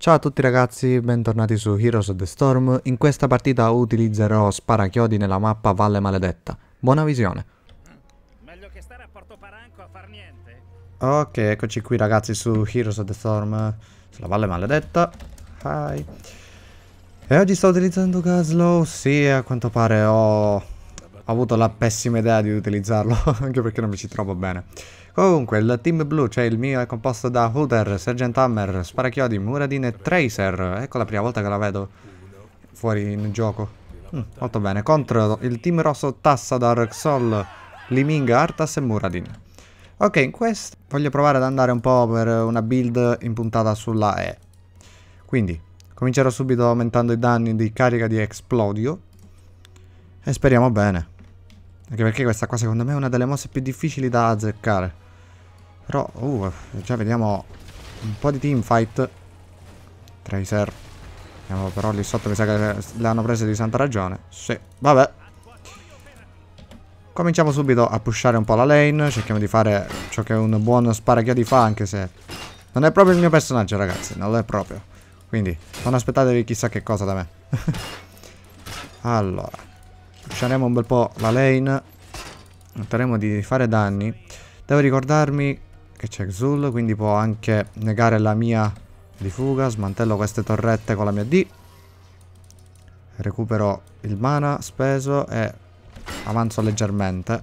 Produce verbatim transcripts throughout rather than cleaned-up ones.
Ciao a tutti ragazzi, bentornati su Heroes of the Storm. In questa partita utilizzerò Sparachiodi nella mappa Valle Maledetta. Buona visione. Meglio che stare a Porto Paranco a far niente. Ok, eccoci qui ragazzi su Heroes of the Storm, sulla Valle Maledetta. Hi. E oggi sto utilizzando Gaslow. Sì, a quanto pare ho avuto la pessima idea di utilizzarlo, anche perché non mi ci trovo bene. Comunque, il team blu, cioè il mio, è composto da Huter, Sergeant Hammer, Sparachiodi, Muradin e Tracer. Ecco la prima volta che la vedo fuori in gioco. Mm, molto bene. Contro il team rosso Tassadar, Xul, Li Ming, Arthas e Muradin. Ok, in questo voglio provare ad andare un po' per una build impuntata sulla E. Quindi, comincerò subito aumentando i danni di carica di Explodio. E speriamo bene. Anche perché questa qua secondo me è una delle mosse più difficili da azzeccare. Però, uh, già vediamo un po' di teamfight. Tracer. Andiamo però lì sotto, mi sa che le hanno prese di santa ragione. Sì, vabbè. Cominciamo subito a pushare un po' la lane. Cerchiamo di fare ciò che un buon sparachiodi fa, anche se non è proprio il mio personaggio, ragazzi. Non lo è proprio. Quindi, non aspettatevi chissà che cosa da me. Allora, pusheremo un bel po' la lane. Tenteremo di fare danni. Devo ricordarmi che c'è Xul, quindi può anche negare la mia di fuga. Smantello queste torrette con la mia D. Recupero il mana speso e avanzo leggermente.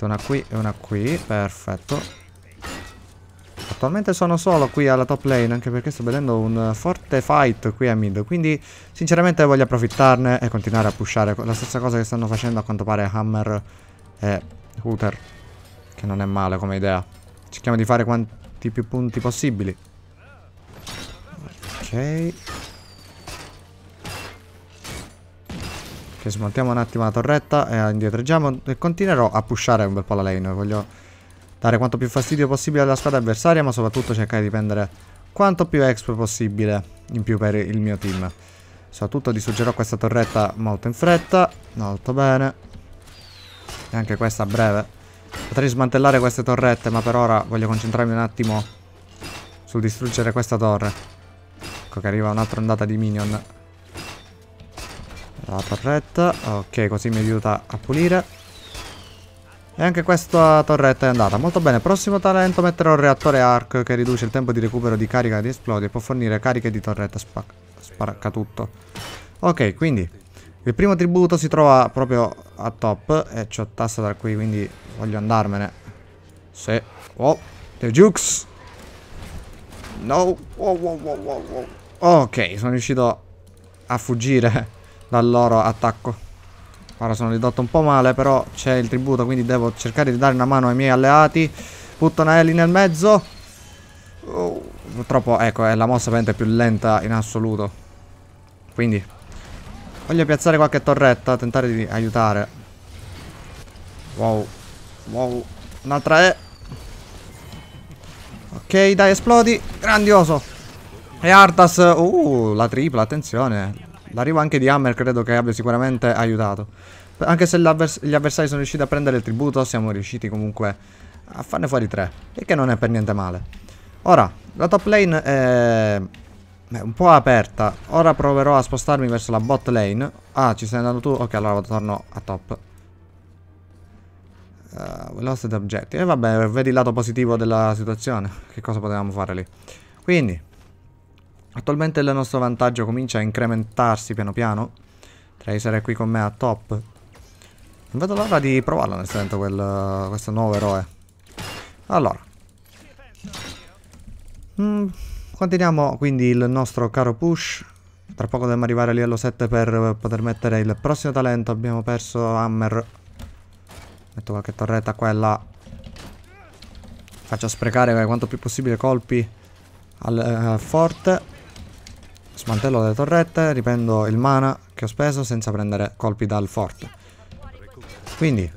Una qui e una qui, perfetto. Attualmente sono solo qui alla top lane, anche perché sto vedendo un forte fight qui a mid. Quindi sinceramente voglio approfittarne e continuare a pushare. La stessa cosa che stanno facendo a quanto pare Hammer e Huter. Che non è male come idea. Cerchiamo di fare quanti più punti possibili. Ok. Ok, smontiamo un attimo la torretta e indietreggiamo. E continuerò a pushare un bel po' la lane. Voglio dare quanto più fastidio possibile alla squadra avversaria, ma soprattutto cercare di prendere quanto più exp possibile in più per il mio team. Soprattutto distruggerò questa torretta molto in fretta. Molto bene. E anche questa a breve. Potrei smantellare queste torrette, ma per ora voglio concentrarmi un attimo sul distruggere questa torre. Ecco che arriva un'altra ondata di minion. La torretta, ok, così mi aiuta a pulire. E anche questa torretta è andata. Molto bene, prossimo talento metterò il Reattore Arc, che riduce il tempo di recupero di carica di esplodi e può fornire cariche di torretta spac spacca tutto. Ok, quindi il primo tributo si trova proprio a top. E c'ho tassa da qui, quindi voglio andarmene. Sì. Oh, The Jukes. No. Oh, oh, oh, oh, oh. Ok, sono riuscito a fuggire dal loro attacco. Ora sono ridotto un po' male, però c'è il tributo, quindi devo cercare di dare una mano ai miei alleati. Butto una Ellie nel mezzo. Oh, purtroppo, ecco, è la mossa veramente più lenta in assoluto. Quindi voglio piazzare qualche torretta, tentare di aiutare. Wow. Wow. Un'altra E. Ok, dai, esplodi. Grandioso. E Arthas. Uh, la tripla, attenzione. L'arrivo anche di Hammer credo che abbia sicuramente aiutato. Anche se avvers gli avversari sono riusciti a prendere il tributo, siamo riusciti comunque a farne fuori tre. E che non è per niente male. Ora, la top lane è... Beh, un po' aperta. Ora proverò a spostarmi verso la bot lane. Ah, ci stai andando tu? Ok, allora torno a top. uh, We lost the objective. E eh, vabbè, vedi il lato positivo della situazione. Che cosa potevamo fare lì? Quindi attualmente il nostro vantaggio comincia a incrementarsi piano piano. Tracer è qui con me a top. Non vedo l'ora di provarlo nel senso quel, uh, questo nuovo eroe. Allora mm. Continuiamo quindi il nostro caro push. Tra poco dobbiamo arrivare a livello sette per poter mettere il prossimo talento. Abbiamo perso Hammer. Metto qualche torretta qua e là. Faccio sprecare quanto più possibile colpi al eh, forte. Smantello le torrette. Riprendo il mana che ho speso senza prendere colpi dal forte. Quindi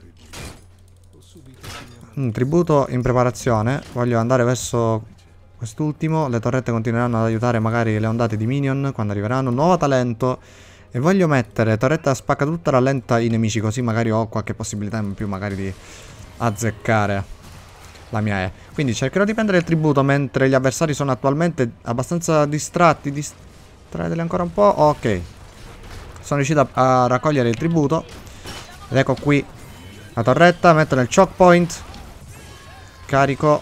un tributo in preparazione. Voglio andare verso quest'ultimo, le torrette continueranno ad aiutare magari le ondate di minion quando arriveranno. Nuovo talento. E voglio mettere torretta spacca tutta, rallenta i nemici, così magari ho qualche possibilità in più magari di azzeccare. la mia E. Quindi cercherò di prendere il tributo mentre gli avversari sono attualmente abbastanza distratti. Distraeteli ancora un po'. Ok. Sono riuscito a raccogliere il tributo. Ed ecco qui la torretta. Metto nel choke point. Carico.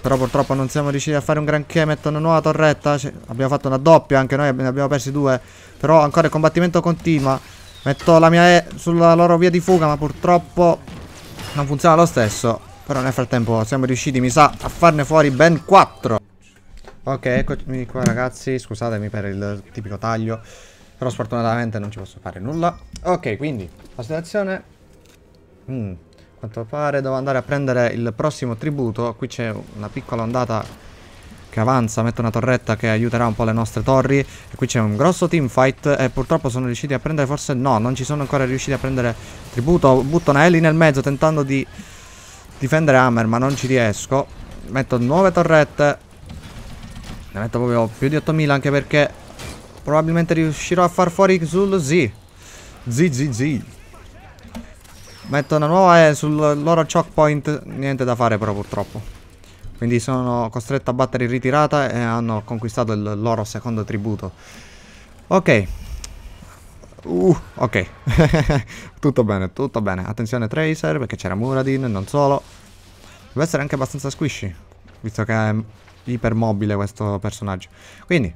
Però purtroppo non siamo riusciti a fare un granché. Metto una nuova torretta. Cioè, abbiamo fatto una doppia. Anche noi ne abbiamo persi due. Però ancora il combattimento continua. Metto la mia E sulla loro via di fuga. Ma purtroppo non funziona lo stesso. Però nel frattempo siamo riusciti, mi sa, a farne fuori ben quattro. Ok, eccomi qua ragazzi. Scusatemi per il tipico taglio. Però sfortunatamente non ci posso fare nulla. Ok, quindi la situazione... Mm, a quanto pare devo andare a prendere il prossimo tributo. Qui c'è una piccola ondata che avanza. Metto una torretta che aiuterà un po' le nostre torri. E qui c'è un grosso teamfight. E purtroppo sono riusciti a prendere... Forse no, non ci sono ancora riusciti a prendere tributo. Butto una Ellie nel mezzo tentando di difendere Hammer, ma non ci riesco. Metto nuove torrette. Ne metto proprio più di ottomila, anche perché... probabilmente riuscirò a far fuori Xul. Sì. Zi zi zi. Metto una nuova E sul loro choke point. Niente da fare però purtroppo. Quindi sono costretto a battere in ritirata. E hanno conquistato il loro secondo tributo. Ok. Uh, ok. Tutto bene, tutto bene. Attenzione Tracer, perché c'era Muradin. Non solo. Deve essere anche abbastanza squishy, visto che è ipermobile questo personaggio. Quindi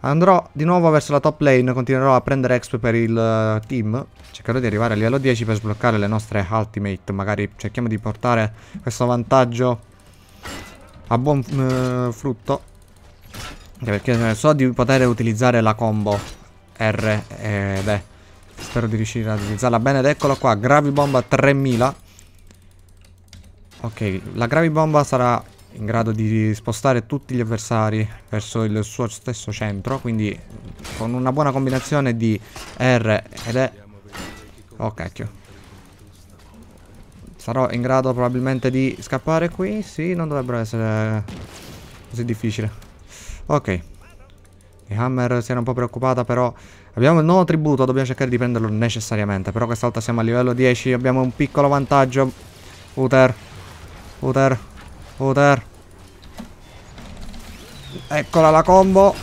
andrò di nuovo verso la top lane, continuerò a prendere exp per il uh, team. Cercherò di arrivare a livello dieci per sbloccare le nostre ultimate. Magari cerchiamo di portare questo vantaggio a buon uh, frutto. Anche perché so di poter utilizzare la combo R ed E. Spero di riuscire ad utilizzarla bene. Ed eccolo qua, Gravybomba tremila. Ok, la Gravybomba sarà... in grado di spostare tutti gli avversari verso il suo stesso centro. Quindi con una buona combinazione di R ed E. Oh cacchio. Sarò in grado probabilmente di scappare qui. Sì, non dovrebbero essere così difficile. Ok. E Hammer si era un po' preoccupata, però abbiamo il nuovo tributo. Dobbiamo cercare di prenderlo necessariamente. Però questa volta siamo a livello dieci. Abbiamo un piccolo vantaggio. Huter. Huter. Poter. Eccola la combo.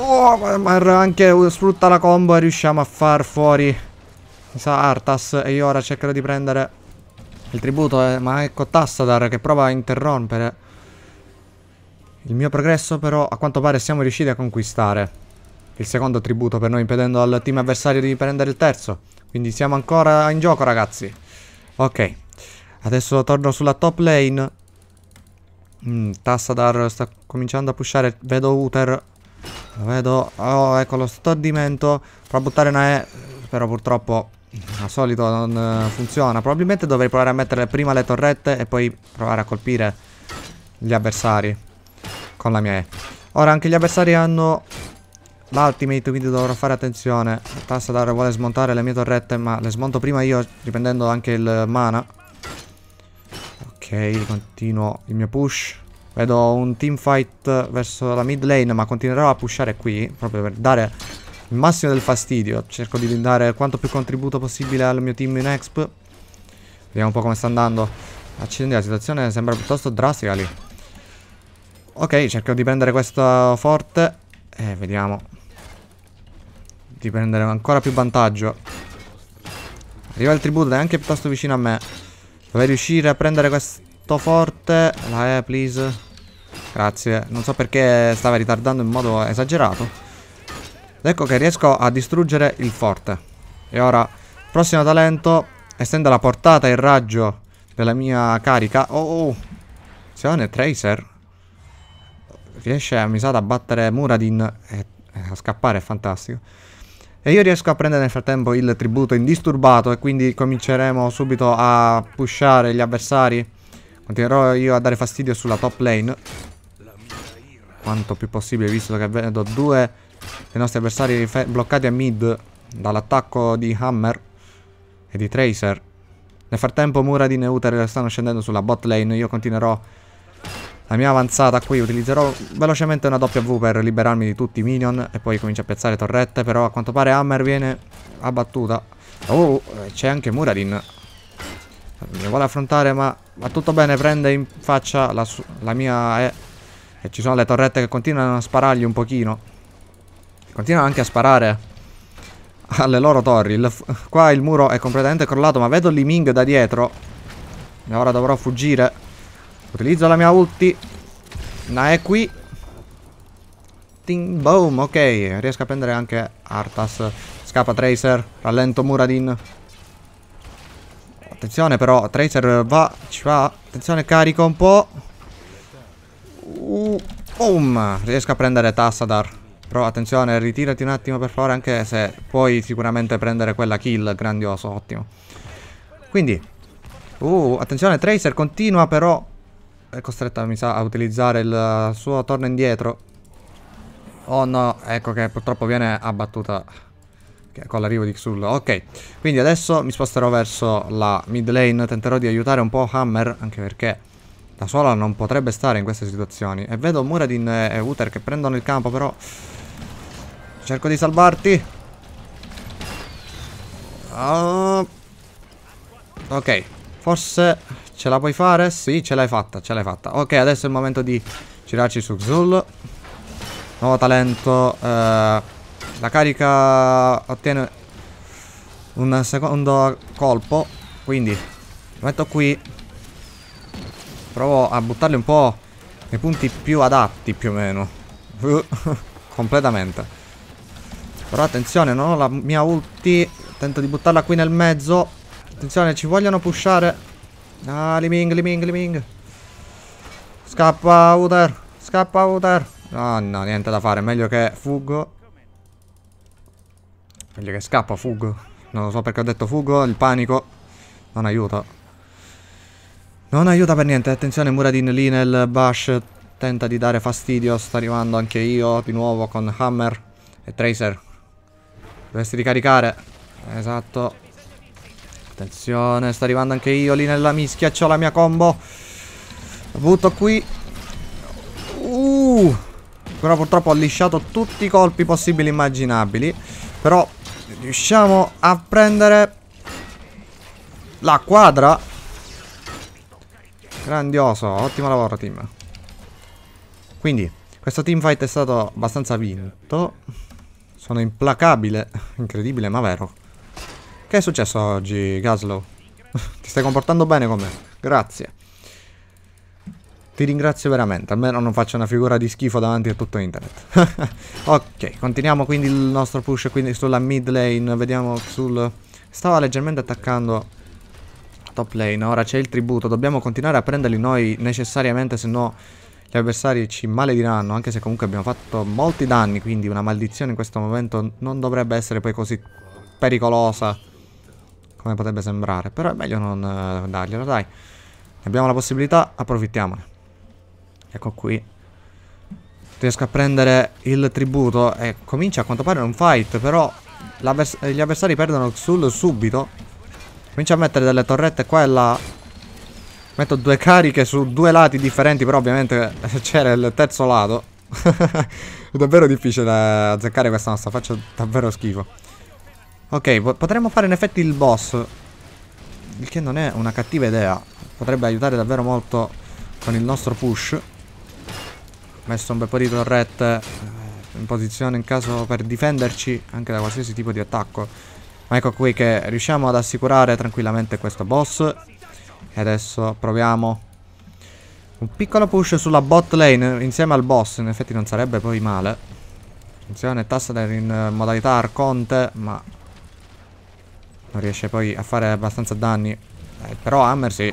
Oh, ma anche sfrutta la combo e riusciamo a far fuori, mi sa, Arthas. E io ora cercherò di prendere il tributo, eh, ma ecco Tassadar che prova a interrompere il mio progresso. Però a quanto pare siamo riusciti a conquistare il secondo tributo per noi, impedendo al team avversario di prendere il terzo. Quindi siamo ancora in gioco ragazzi. Ok, adesso torno sulla top lane. mm, Tassadar sta cominciando a pushare. Vedo Huter. Vedo... oh, ecco lo stordimento. Prova a buttare una E. Però purtroppo al solito non funziona. Probabilmente dovrei provare a mettere prima le torrette e poi provare a colpire gli avversari con la mia E. Ora anche gli avversari hanno l'ultimate, quindi dovrò fare attenzione. Tassadar vuole smontare le mie torrette, ma le smonto prima io, riprendendo anche il mana. Ok, continuo il mio push. Vedo un teamfight verso la mid lane, ma continuerò a pushare qui, proprio per dare il massimo del fastidio. Cerco di dare quanto più contributo possibile al mio team in exp. Vediamo un po' come sta andando. Accidenti, la situazione sembra piuttosto drastica lì. Ok, cerco di prendere questo forte. E vediamo di prendere ancora più vantaggio. Arriva il tributo, è anche piuttosto vicino a me. Dovrei riuscire a prendere questo forte. La E, please. Grazie. Non so perché stava ritardando in modo esagerato. Ed ecco che riesco a distruggere il forte. E ora, prossimo talento. Estende la portata e il raggio della mia carica. Oh, oh. Attenzione, Tracer. Riesce, mi sa, ad abbattere Muradin. E a scappare, è fantastico. E io riesco a prendere nel frattempo il tributo indisturbato. E quindi cominceremo subito a pushare gli avversari. Continuerò io a dare fastidio sulla top lane quanto più possibile, visto che vedo due dei nostri avversari bloccati a mid dall'attacco di Hammer e di Tracer. Nel frattempo Muradin e Huter stanno scendendo sulla bot lane. Io continuerò la mia avanzata qui, utilizzerò velocemente una W per liberarmi di tutti i minion. E poi comincio a piazzare torrette, però a quanto pare Hammer viene abbattuta. Oh, c'è anche Muradin. Mi vuole affrontare, ma Va tutto bene, prende in faccia la, la mia... Eh. E ci sono le torrette che continuano a sparargli un pochino. Continuano anche a sparare alle loro torri. Il qua il muro è completamente crollato, ma vedo Li Ming da dietro. E ora dovrò fuggire. Utilizzo la mia ulti. Na è qui. Ting, boom, ok. Riesco a prendere anche Arthas. Scappa Tracer. Rallento Muradin. Attenzione però, Tracer va, ci va. Attenzione, carico un po'. Uh, boom. Riesco a prendere Tassadar. Però attenzione, ritirati un attimo per favore, anche se puoi sicuramente prendere quella kill. Grandioso, ottimo. Quindi Uh, attenzione, Tracer continua però. È costretta, mi sa, a utilizzare il suo torno indietro. Oh no, ecco che purtroppo viene abbattuta con l'arrivo di Xul. Ok, quindi adesso mi sposterò verso la mid lane. Tenterò di aiutare un po' Hammer, anche perché da sola non potrebbe stare in queste situazioni. E vedo Muradin e Huter che prendono il campo, però cerco di salvarti. uh, Ok, forse ce la puoi fare? Sì, ce l'hai fatta, ce l'hai fatta. Ok, adesso è il momento di girarci su Xul. Nuovo talento, eh, la carica ottiene un secondo colpo, quindi lo metto qui. Provo a buttarli un po' nei punti più adatti, più o meno. Completamente. Però attenzione, non ho la mia ulti. Tento di buttarla qui nel mezzo. Attenzione, ci vogliono pushare. Ah, Li Ming, Li Ming, Li Ming. Scappa Huter, scappa Huter. Ah no, niente da fare, meglio che fuggo. Meglio che scappa, fuggo. Non lo so perché ho detto fuggo, il panico non aiuta. Non aiuta per niente. Attenzione, Muradin lì nel bash tenta di dare fastidio. Sta arrivando anche io di nuovo con Hammer e Tracer. Dovresti ricaricare. Esatto. Attenzione, sta arrivando anche io lì nella mischia. C'ho la mia combo. La butto qui. Uh, però purtroppo ho lisciato tutti i colpi possibili e immaginabili. Però riusciamo a prendere la quadra. Grandioso, ottimo lavoro team. Quindi questo teamfight è stato abbastanza vinto. Sono implacabile. Incredibile ma vero. Che è successo oggi, Gaslow? Ti stai comportando bene con me. Grazie. Ti ringrazio veramente, almeno non faccio una figura di schifo davanti a tutto internet. Ok, continuiamo quindi il nostro push quindi sulla mid lane. Vediamo sul... Stava leggermente attaccando top lane, ora c'è il tributo. Dobbiamo continuare a prenderli noi necessariamente, se no gli avversari ci malediranno. Anche se comunque abbiamo fatto molti danni, quindi una maledizione in questo momento non dovrebbe essere poi così pericolosa come potrebbe sembrare. Però è meglio non uh, dargliela, dai. Abbiamo la possibilità, approfittiamone. Ecco qui. Riesco a prendere il tributo. E comincia a quanto pare un fight. Però avvers gli avversari perdono Xul subito. Comincia a mettere delle torrette qua e là. Metto due cariche su due lati differenti. Però ovviamente c'era il terzo lato. È davvero difficile da azzeccare questa mossa. Faccio davvero schifo. Ok, potremmo fare in effetti il boss, il che non è una cattiva idea. Potrebbe aiutare davvero molto con il nostro push. Messo un bel po' di torrette in posizione in caso per difenderci anche da qualsiasi tipo di attacco. Ma ecco qui che riusciamo ad assicurare tranquillamente questo boss. E adesso proviamo un piccolo push sulla bot lane insieme al boss. In effetti non sarebbe poi male. Attenzione, Tassadar in modalità arconte, ma non riesce poi a fare abbastanza danni. eh, Però Hammer sì.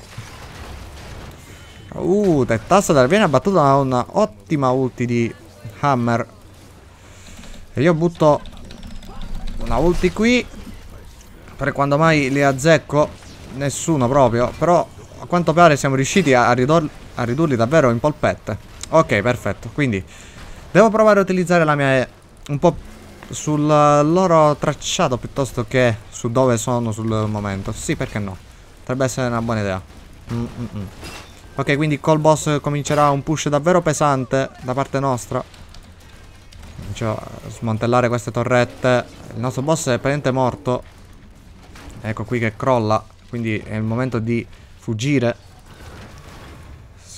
Uh, Tassadar viene abbattuto da una ottima ulti di Hammer. E io butto una ulti qui. Per quando mai li azzecco. Nessuno proprio. Però a quanto pare siamo riusciti a, a ridurli davvero in polpette. Ok, perfetto. Quindi devo provare a utilizzare la mia E un po' sul loro tracciato piuttosto che su dove sono sul momento. Sì, perché no? Potrebbe essere una buona idea. Mm -mm -mm. Ok, quindi col boss comincerà un push davvero pesante da parte nostra. Comincio a smantellare queste torrette. Il nostro boss è praticamente morto. Ecco qui che crolla. Quindi è il momento di fuggire.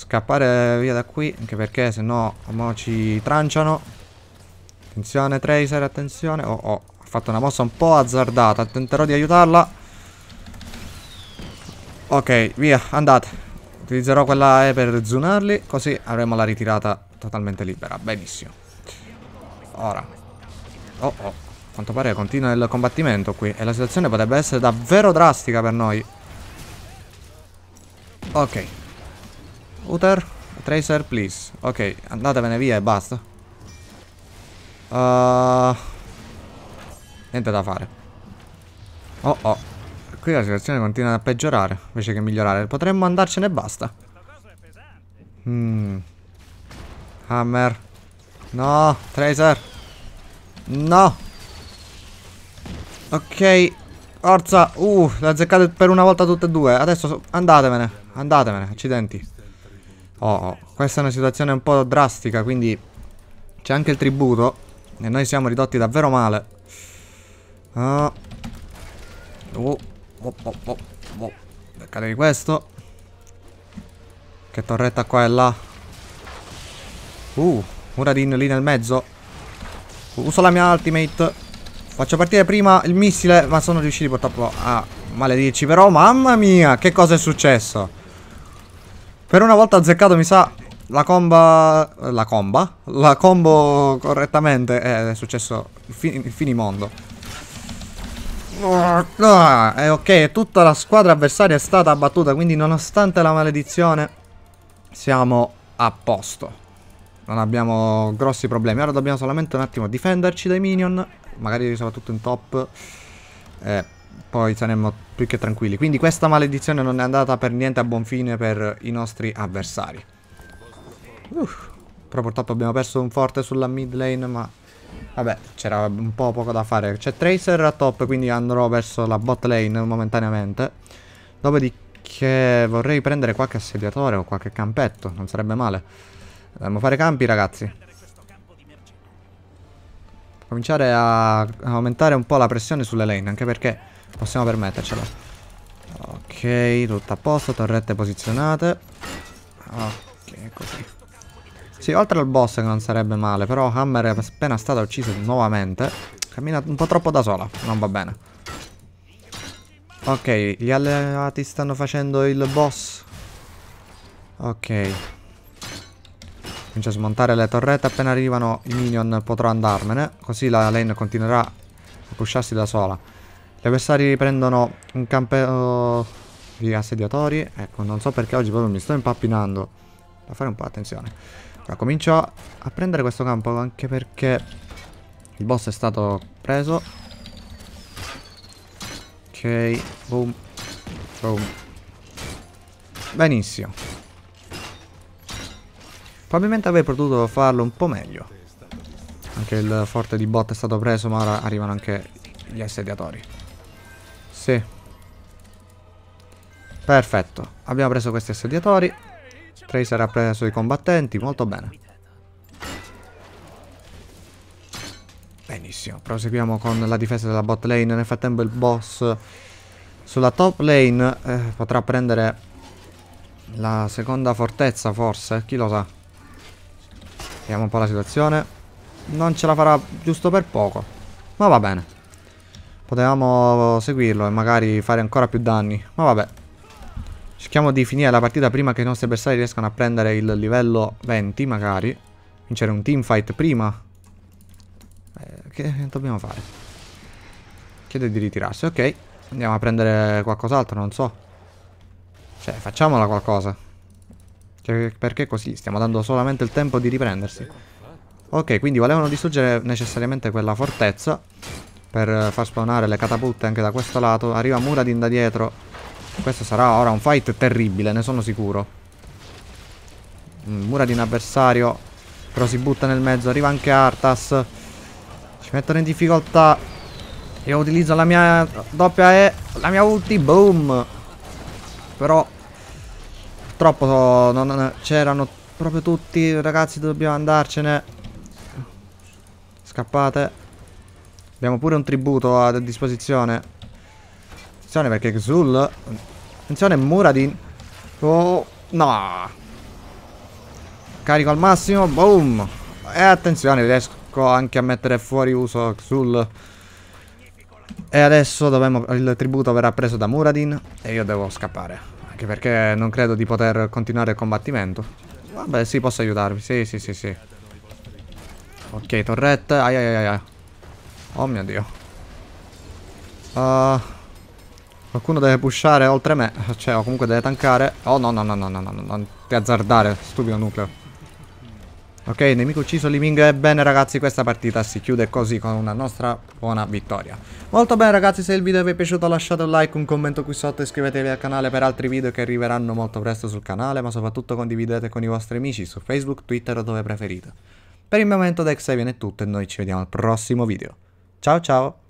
scappare via da qui, anche perché sennò mo ci tranciano. Attenzione Tracer, attenzione. Oh oh, ha fatto una mossa un po' azzardata. Tenterò di aiutarla. Ok, via, andate. Utilizzerò quella E per zoonarli, così avremo la ritirata totalmente libera. Benissimo. Ora. Oh oh, a quanto pare continua il combattimento qui e la situazione potrebbe essere davvero drastica per noi. Ok. Huter, Tracer, please. Ok, andatevene via e basta. Uh, niente da fare. Oh oh. Qui la situazione continua a peggiorare invece che migliorare. Potremmo andarcene e basta. mm. Hammer. No, Tracer. No. Ok, forza. Uh, le azzeccate per una volta tutte e due. Adesso andatevene, andatevene, accidenti. Oh, oh. Questa è una situazione un po' drastica, quindi c'è anche il tributo e noi siamo ridotti davvero male. Oh. Uh. Oh, oh, oh, oh. Beccatevi questo. Che torretta qua e là. Uh, Muradin lì nel mezzo. Uso la mia ultimate. Faccio partire prima il missile, ma sono riusciti purtroppo a maledirci. Però mamma mia, che cosa è successo? Per una volta ho azzeccato, mi sa, la comba. La comba? La combo correttamente. Eh, è successo il, fin il finimondo. Ah, è ok, tutta la squadra avversaria è stata abbattuta, quindi nonostante la maledizione siamo a posto. Non abbiamo grossi problemi. Ora dobbiamo solamente un attimo difenderci dai minion, magari soprattutto in top, e poi saremo più che tranquilli. Quindi questa maledizione non è andata per niente a buon fine per i nostri avversari. Uff, però purtroppo abbiamo perso un forte sulla mid lane, ma vabbè, c'era un po' poco da fare. C'è Tracer a top, quindi andrò verso la bot lane momentaneamente. Dopodiché vorrei prendere qualche assediatore o qualche campetto, non sarebbe male. Dobbiamo fare campi, ragazzi. Cominciare a aumentare un po' la pressione sulle lane, anche perché possiamo permettercelo. Ok, tutto a posto, torrette posizionate. Ok, così. Sì, oltre al boss che non sarebbe male, però Hammer è appena stata uccisa nuovamente. Cammina un po' troppo da sola, non va bene. Ok, gli alleati stanno facendo il boss. Ok. Comincio a smontare le torrette, appena arrivano i minion potrò andarmene. Così la lane continuerà a pusharsi da sola. Gli avversari prendono un campo di assediatori. Ecco, non so perché oggi proprio mi sto impappinando. Da fare un po' attenzione. Comincio a prendere questo campo, anche perché il boss è stato preso. Ok, boom, boom. Benissimo. Probabilmente avrei potuto farlo un po' meglio. Anche il forte di bot è stato preso, ma ora arrivano anche gli assediatori. Sì. Perfetto, abbiamo preso questi assediatori. Tracer ha preso i combattenti, molto bene. Benissimo, proseguiamo con la difesa della bot lane. Nel frattempo il boss sulla top lane eh, potrà prendere la seconda fortezza, forse, chi lo sa. Vediamo un po' la situazione. Non ce la farà giusto per poco, ma va bene. Potevamo seguirlo e magari fare ancora più danni, ma vabbè. Cerchiamo di finire la partita prima che i nostri avversari riescano a prendere il livello venti, magari. Vincere un teamfight prima. Eh, che dobbiamo fare? Chiede di ritirarsi, ok. Andiamo a prendere qualcos'altro, non so. Cioè, facciamola qualcosa. Cioè, perché così? Stiamo dando solamente il tempo di riprendersi. Ok, quindi volevano distruggere necessariamente quella fortezza. Per far spawnare le catapulte anche da questo lato. Arriva Muradin da dietro. Questo sarà ora un fight terribile, ne sono sicuro. Muradin avversario, però si butta nel mezzo. Arriva anche Arthas. Ci mettono in difficoltà. Io utilizzo la mia doppia E, la mia ulti, boom. Però purtroppo non c'erano proprio tutti. Ragazzi, dobbiamo andarcene. Scappate. Abbiamo pure un tributo a disposizione. Attenzione perché Xul. Attenzione Muradin. Oh no. Carico al massimo. Boom. E attenzione, riesco anche a mettere fuori uso Xul. E adesso dovremo, il tributo verrà preso da Muradin. E io devo scappare, anche perché non credo di poter continuare il combattimento. Vabbè, sì, posso aiutarvi. Sì, sì, sì, sì. Ok, torrette. Ai, ai, ai, ai. Oh mio Dio. Uh, qualcuno deve pushare oltre me. Cioè, o comunque deve tankare. Oh no, no, no, no, no, no, non ti azzardare, stupido nucleo. Ok, nemico ucciso, Li Ming. Ebbene ragazzi, questa partita si chiude così, con una nostra buona vittoria. Molto bene ragazzi, se il video vi è piaciuto lasciate un like, un commento qui sotto, iscrivetevi al canale per altri video che arriveranno molto presto sul canale, ma soprattutto condividete con i vostri amici su Facebook, Twitter o dove preferite. Per il momento da Xavier è tutto e noi ci vediamo al prossimo video. Ciao ciao!